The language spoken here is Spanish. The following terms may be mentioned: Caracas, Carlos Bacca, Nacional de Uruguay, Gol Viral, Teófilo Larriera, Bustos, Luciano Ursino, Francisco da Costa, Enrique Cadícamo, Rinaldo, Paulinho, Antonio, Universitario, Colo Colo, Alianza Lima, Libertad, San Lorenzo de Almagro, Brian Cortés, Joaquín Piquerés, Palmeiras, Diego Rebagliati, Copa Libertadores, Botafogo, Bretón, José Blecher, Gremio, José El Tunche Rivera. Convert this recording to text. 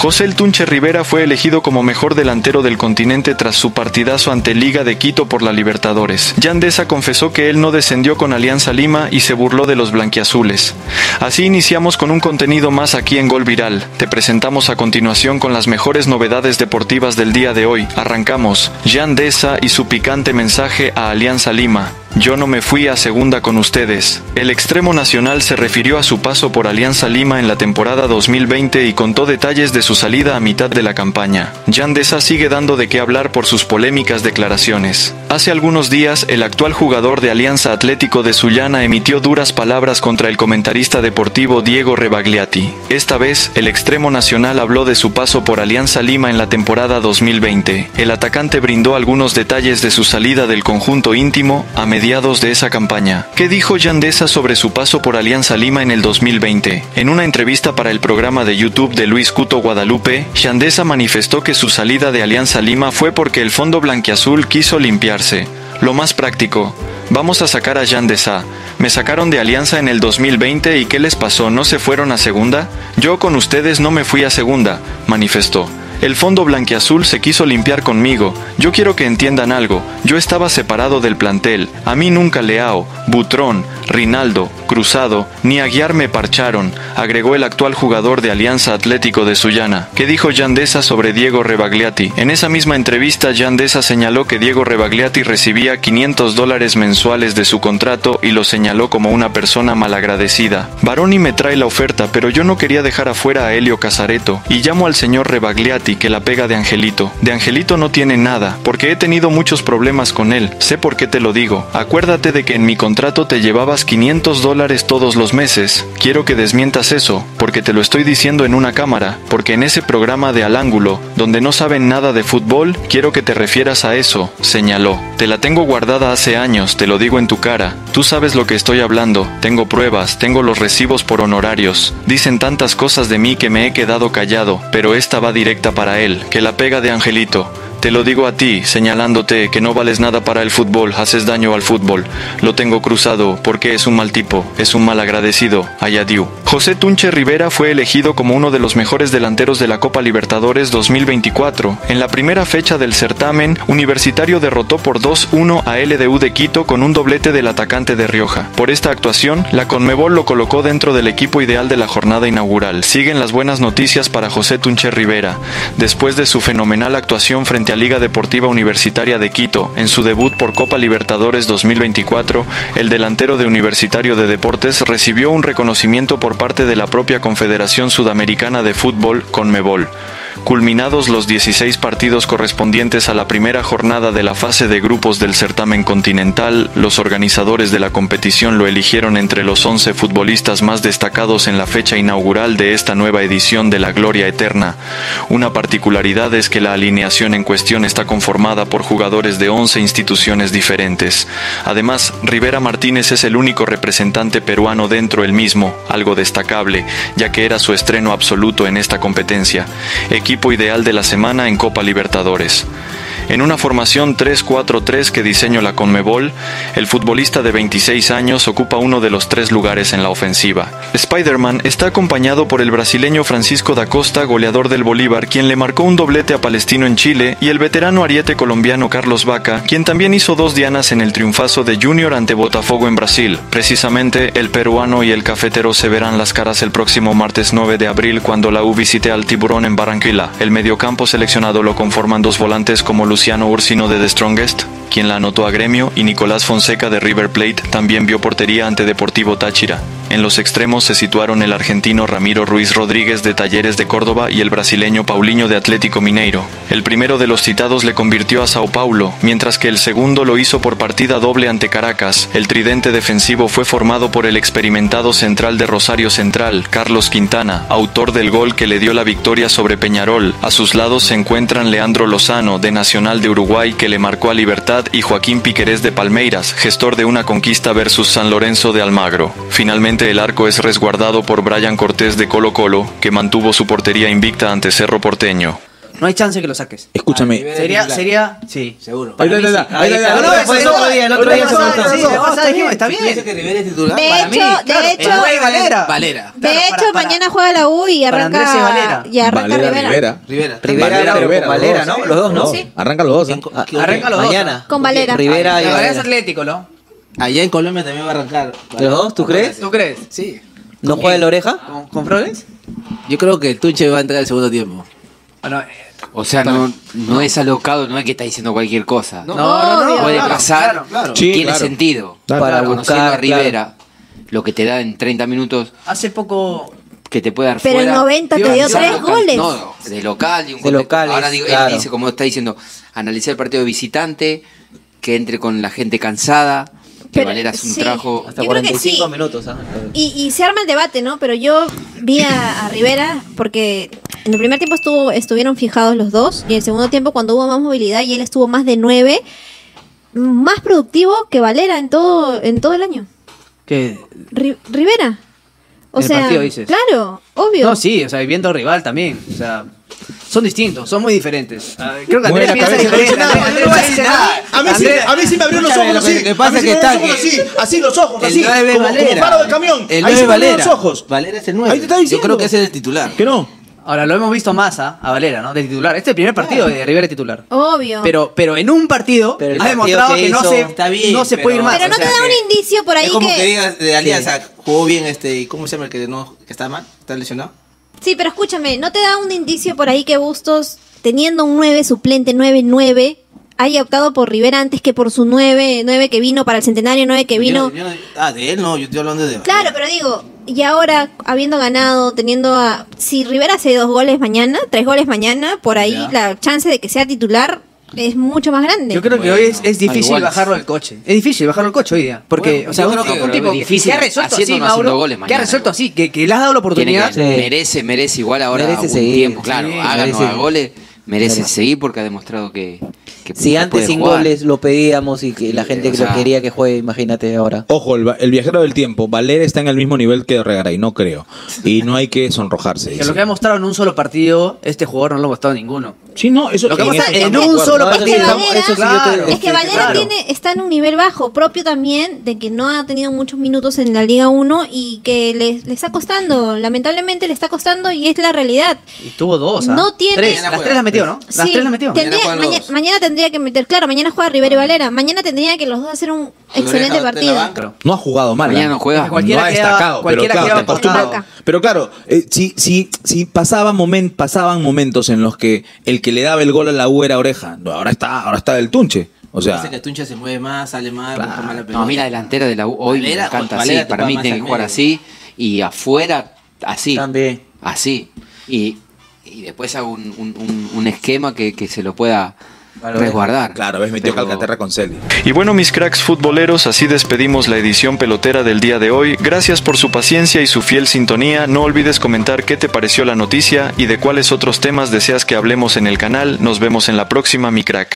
José El Tunche Rivera fue elegido como mejor delantero del continente tras su partidazo ante Liga de Quito por la Libertadores. Jean Deza confesó que él no descendió con Alianza Lima y se burló de los blanquiazules. Así iniciamos con un contenido más aquí en Gol Viral. Te presentamos a continuación con las mejores novedades deportivas del día de hoy. Arrancamos. Jean Deza y su picante mensaje a Alianza Lima. Yo no me fui a segunda con ustedes. El extremo nacional se refirió a su paso por Alianza Lima en la temporada 2020 y contó detalles de su salida a mitad de la campaña. Jean Deza sigue dando de qué hablar por sus polémicas declaraciones. Hace algunos días, el actual jugador de Alianza Atlético de Sullana emitió duras palabras contra el comentarista deportivo Diego Rebagliati. Esta vez, el extremo nacional habló de su paso por Alianza Lima en la temporada 2020. El atacante brindó algunos detalles de su salida del conjunto íntimo a mediados de esa campaña. ¿Qué dijo Jean Deza sobre su paso por Alianza Lima en el 2020? En una entrevista para el programa de YouTube de Luis Cuto Guadalupe, Jean Deza manifestó que su salida de Alianza Lima fue porque el fondo blanquiazul quiso limpiarse. Lo más práctico. Vamos a sacar a Jean Deza. Me sacaron de Alianza en el 2020 y ¿qué les pasó? ¿No se fueron a segunda? Yo con ustedes no me fui a segunda, manifestó. El fondo blanquiazul se quiso limpiar conmigo. Yo quiero que entiendan algo. Yo estaba separado del plantel. A mí nunca Leao, Butrón, Rinaldo, Cruzado, ni Aguiar me parcharon, agregó el actual jugador de Alianza Atlético de Sullana. ¿Qué dijo Jean Deza sobre Diego Rebagliati? En esa misma entrevista, Jean Deza señaló que Diego Rebagliati recibía $500 mensuales de su contrato y lo señaló como una persona malagradecida. Baroni me trae la oferta, pero yo no quería dejar afuera a Helio Casareto y llamo al señor Rebagliati que la pega de Angelito. De Angelito no tiene nada, porque he tenido muchos problemas con él. Sé por qué te lo digo. Acuérdate de que en mi contrato te llevabas $500 todos los meses. Quiero que desmientas eso, porque te lo estoy diciendo en una cámara, porque en ese programa de Al Ángulo, donde no saben nada de fútbol, quiero que te refieras a eso, señaló. Te la tengo guardada hace años, te lo digo en tu cara. Tú sabes lo que estoy hablando. Tengo pruebas, tengo los recibos por honorarios. Dicen tantas cosas de mí que me he quedado callado, pero esta va directa para él, que la pega de Angelito. Te lo digo a ti, señalándote que no vales nada para el fútbol, haces daño al fútbol. Lo tengo cruzado, porque es un mal tipo, es un mal agradecido, ayadiu. José Tunche Rivera fue elegido como uno de los mejores delanteros de la Copa Libertadores 2024. En la primera fecha del certamen, Universitario derrotó por 2-1 a LDU de Quito con un doblete del atacante de Rioja. Por esta actuación, la CONMEBOL lo colocó dentro del equipo ideal de la jornada inaugural. Siguen las buenas noticias para José Tunche Rivera. Después de su fenomenal actuación frente a Liga Deportiva Universitaria de Quito, en su debut por Copa Libertadores 2024, el delantero de Universitario de Deportes recibió un reconocimiento por parte de la propia Confederación Sudamericana de Fútbol, CONMEBOL. Culminados los 16 partidos correspondientes a la primera jornada de la fase de grupos del certamen continental, los organizadores de la competición lo eligieron entre los 11 futbolistas más destacados en la fecha inaugural de esta nueva edición de la Gloria Eterna. Una particularidad es que la alineación en cuestión está conformada por jugadores de 11 instituciones diferentes. Además, Rivera Martínez es el único representante peruano dentro del mismo, algo destacable, ya que era su estreno absoluto en esta competencia. Equipo ideal de la semana en Copa Libertadores. En una formación 3-4-3 que diseñó la CONMEBOL, el futbolista de 26 años ocupa uno de los 3 lugares en la ofensiva. Spider-Man está acompañado por el brasileño Francisco da Costa, goleador del Bolívar, quien le marcó un doblete a Palestino en Chile, y el veterano ariete colombiano Carlos Bacca, quien también hizo 2 dianas en el triunfazo de Junior ante Botafogo en Brasil. Precisamente, el peruano y el cafetero se verán las caras el próximo martes 9 de abril cuando la U visite al Tiburón en Barranquilla. El mediocampo seleccionado lo conforman 2 volantes como Luciano Ursino de The Strongest, quien la anotó a Gremio, y Nicolás Fonseca de River Plate también vio portería ante Deportivo Táchira. En los extremos se situaron el argentino Ramiro Ruiz Rodríguez de Talleres de Córdoba y el brasileño Paulinho de Atlético Mineiro. El primero de los citados le convirtió a Sao Paulo, mientras que el segundo lo hizo por partida doble ante Caracas. El tridente defensivo fue formado por el experimentado central de Rosario Central, Carlos Quintana, autor del gol que le dio la victoria sobre Peñarol. A sus lados se encuentran Leandro Lozano, de Nacional de Uruguay, que le marcó a Libertad, y Joaquín Piquerés de Palmeiras, gestor de una conquista versus San Lorenzo de Almagro. Finalmente, el arco es resguardado por Brian Cortés de Colo Colo, que mantuvo su portería invicta ante Cerro Porteño. No hay chance que lo saques. Escúchame. Sería. Sí, seguro. Ahí está. Ahí está. No, el otro día se está bien. De hecho, Valera. De hecho, mañana juega la U y arranca Rivera. Valera, ¿no? Los dos, ¿no? Arranca los dos. Arranca los dos. Mañana. Con Valera. Rivera y Valera es Atlético, ¿no? Allá en Colombia también va a arrancar. ¿Los dos? ¿Tú crees? ¿Tú crees? Sí. ¿No juega la oreja? ¿Con Flores? Yo creo que el Tunche va a entrar al segundo tiempo. O sea, no es alocado, no es que está diciendo cualquier cosa. No. Puede pasar, claro. Sí, tiene sentido. Para conocer a Rivera, lo que te da en 30 minutos. Hace poco que te puede dar fuera. Pero en 90 te dio 3 goles. No, de local. Ahora digo, él dice, como está diciendo, analizar el partido de visitante, que entre con la gente cansada. Que Valera es un trajo hasta 45 minutos. Y se arma el debate, ¿no? Pero yo vi a Rivera porque en el primer tiempo estuvieron fijados los dos. Y en el segundo tiempo, cuando hubo más movilidad y él estuvo más de 9, más productivo que Valera en todo el año. ¿Qué? Rivera. O sea, partido, dices. Claro, obvio. No, sí, o sea, viendo rival también. O sea, son distintos, son muy diferentes. Creo que Andrés piensa diferente. A mí sí me abrió los ojos así. Me pasa que está así los ojos, así. Como paro de camión. El 9 Valera. Valera es el 9. Ahí te está diciendo. Yo creo que ese es el titular. ¿Que no? Ahora lo hemos visto más a Valera, ¿no? De titular. Este es el primer partido de Rivera de titular. Obvio. Pero en un partido ha demostrado que no se puede ir más. Pero no te da un indicio por ahí que... Es como que digas de Alianza, jugó bien ¿Cómo se llama el que está mal? ¿Está lesionado? Sí, pero escúchame, ¿no te da un indicio por ahí que Bustos, teniendo un 9 suplente, 9-9, haya optado por Rivera antes que por su 9 que vino para el centenario, 9 que vino? De él no, yo estoy hablando de... Claro, pero digo... Y ahora, habiendo ganado, teniendo a... Si Rivera hace 3 goles mañana, por ahí la chance de que sea titular es mucho más grande. Yo creo que hoy es difícil bajarlo del coche. Es difícil bajarlo del coche hoy día. Porque, o sea, creo que un tipo que ha resuelto así, Mauro, que ha resuelto así, que le has dado la oportunidad. Merece igual ahora un tiempo. Claro, haga goles, merece seguir porque ha demostrado que... Si antes sin goles lo pedíamos y que la gente lo quería que juegue, imagínate ahora. Ojo, el viajero del tiempo, Valera está en el mismo nivel que Regaray, no creo. Y no hay que sonrojarse. Lo que ha mostrado en un solo partido, este jugador no lo ha mostrado ninguno. Sí, no, eso lo que ha mostrado en un solo partido. Es que Valera está en un nivel bajo, propio también de que no ha tenido muchos minutos en la Liga 1 y que le está costando, lamentablemente le está costando y es la realidad. Y tuvo 2, no tiene... Las 3 las metió, ¿no? Las 3 las metió. Mañana tendría que meter, claro, mañana juega Rivera y Valera. Mañana tendría que los dos hacer un excelente partido. No ha jugado mal. Mañana no juega, no ha destacado, pero claro, si pasaban momentos en los que el que le daba el gol a la U era Oreja, ahora está el Tunche. O sea, parece que el Tunche se mueve más, sale más, busca más la pelota. No, mira, delantera de la U hoy me encanta así, para mí tiene que jugar así y afuera así. También. Así. Y después hago un esquema que se lo pueda resguardar. Claro, ves, metió Calcaterra con Celi. Y bueno, mis cracks futboleros, así despedimos la edición pelotera del día de hoy. Gracias por su paciencia y su fiel sintonía. No olvides comentar qué te pareció la noticia y de cuáles otros temas deseas que hablemos en el canal. Nos vemos en la próxima, mi crack.